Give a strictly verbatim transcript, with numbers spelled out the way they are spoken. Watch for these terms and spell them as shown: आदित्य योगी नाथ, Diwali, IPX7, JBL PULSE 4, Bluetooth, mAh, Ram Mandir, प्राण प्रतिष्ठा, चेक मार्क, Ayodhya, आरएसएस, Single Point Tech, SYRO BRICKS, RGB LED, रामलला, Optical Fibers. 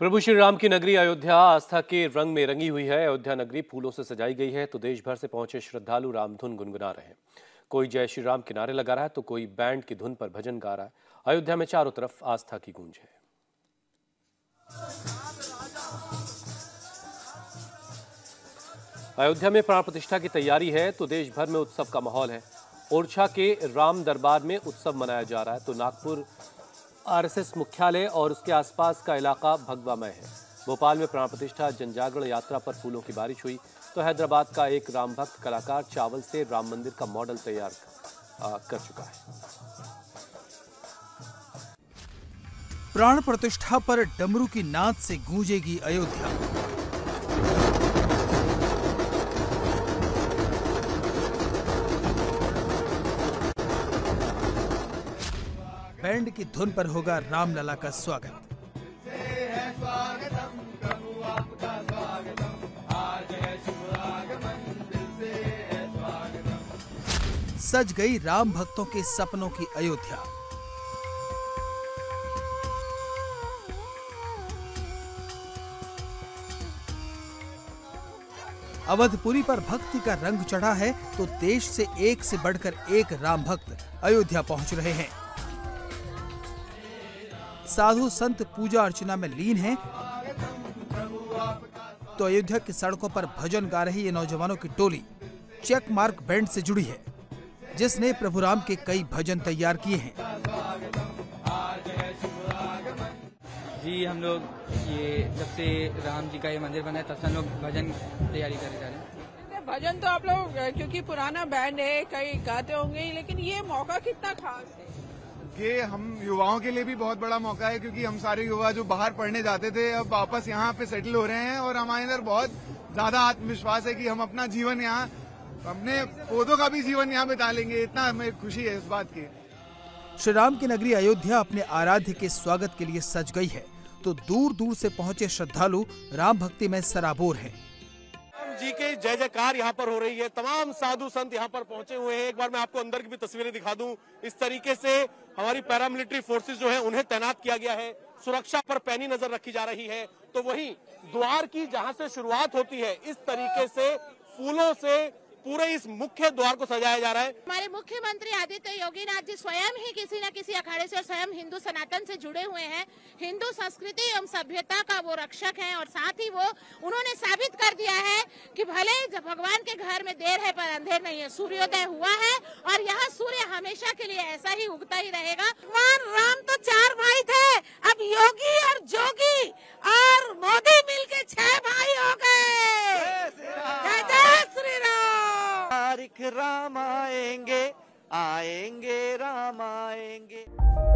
प्रभु श्री राम की नगरी अयोध्या आस्था के रंग में रंगी हुई है। अयोध्या नगरी फूलों से सजाई गई है तो देश भर से पहुंचे श्रद्धालु रामधुन गुनगुना रहे हैं। कोई जय श्री राम के नारे लगा रहा है तो कोई बैंड की धुन पर भजन गा रहा है। अयोध्या में चारों तरफ आस्था की गूंज है। अयोध्या में प्राण प्रतिष्ठा की तैयारी है तो देश भर में उत्सव का माहौल है। ओरछा के राम दरबार में उत्सव मनाया जा रहा है तो नागपुर आरएसएस मुख्यालय और उसके आसपास का इलाका भगवामय है। भोपाल में प्राण प्रतिष्ठा जनजागरण यात्रा पर फूलों की बारिश हुई तो हैदराबाद का एक राम भक्त कलाकार चावल से राम मंदिर का मॉडल तैयार कर चुका है। प्राण प्रतिष्ठा पर डमरू की नाद से गूंजेगी अयोध्या। बैंड की धुन पर होगा रामलला का स्वागत। सज गई राम भक्तों के सपनों की अयोध्या। अवधपुरी पर भक्ति का रंग चढ़ा है तो देश से एक से बढ़कर एक राम भक्त अयोध्या पहुंच रहे हैं। साधु संत पूजा अर्चना में लीन हैं तो अयोध्या की सड़कों पर भजन गा रही ये नौजवानों की टोली चेक मार्क बैंड से जुड़ी है, जिसने प्रभु राम के कई भजन तैयार किए हैं। जी हम लोग ये जब से राम जी का ये मंदिर बना है तब से हम लोग भजन तैयारी कर रहे हैं। भजन तो आप लोग क्योंकि पुराना बैंड है कई गाते होंगे ही, लेकिन ये मौका कितना खास है। ये हम युवाओं के लिए भी बहुत बड़ा मौका है क्योंकि हम सारे युवा जो बाहर पढ़ने जाते थे अब वापस यहाँ पे सेटल हो रहे हैं और हमारे अंदर बहुत ज्यादा आत्मविश्वास है कि हम अपना जीवन यहाँ अपने पौधों का भी जीवन यहाँ बिता लेंगे। इतना हमें खुशी है इस बात की। श्री राम की नगरी अयोध्या अपने आराध्य के स्वागत के लिए सज गई है तो दूर दूर से पहुँचे श्रद्धालु राम भक्ति में सराबोर है। जी के जय जयकार यहाँ पर हो रही है। तमाम साधु संत यहाँ पर पहुंचे हुए हैं। एक बार मैं आपको अंदर की भी तस्वीरें दिखा दूं। इस तरीके से हमारी पैरामिलिट्री फोर्सेस जो है उन्हें तैनात किया गया है। सुरक्षा पर पैनी नजर रखी जा रही है। तो वही द्वार की जहाँ से शुरुआत होती है इस तरीके से फूलों से पूरे इस मुख्य द्वार को सजाया जा रहा है। हमारे मुख्यमंत्री आदित्य योगी नाथ जी स्वयं ही किसी न किसी अखाड़े से और स्वयं हिंदू सनातन से जुड़े हुए हैं। हिंदू संस्कृति एवं सभ्यता का वो रक्षक हैं और साथ ही वो उन्होंने साबित कर दिया है कि भले भगवान के घर में देर है पर अंधेर नहीं है। सूर्योदय हुआ है और यह सूर्य हमेशा के लिए ऐसा ही उगता ही रहेगा। भगवान राम तो चार भाई थे, अब योगी और जोगी और मोदी मिल के छह भाई हो गए। जय श्री राम। राम आएंगे आएंगे राम आएंगे।